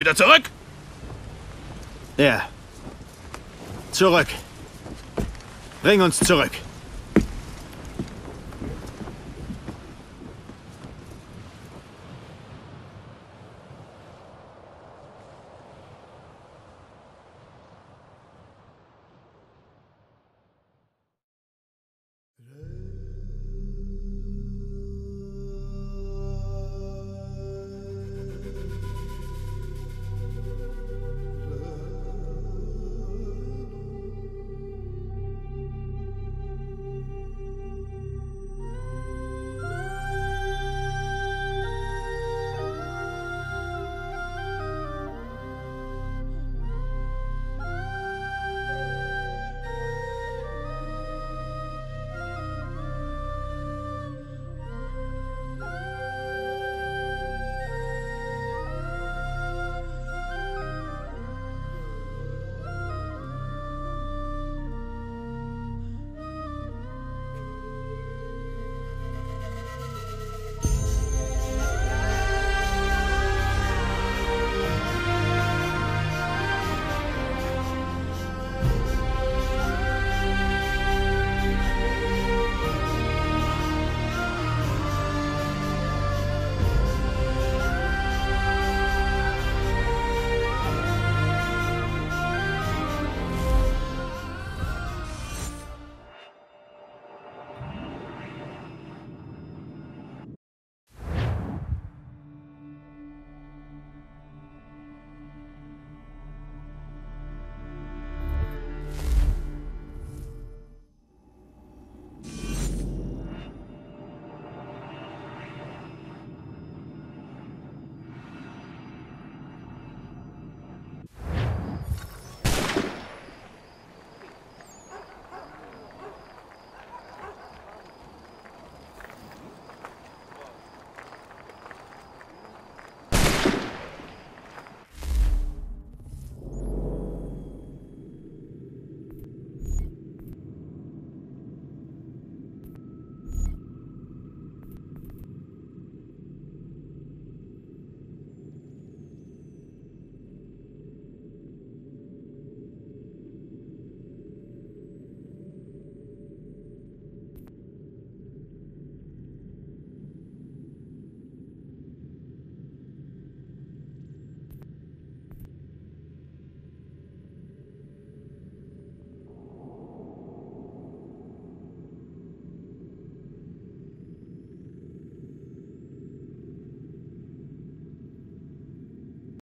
Wieder zurück? Ja. Zurück. Bring uns zurück.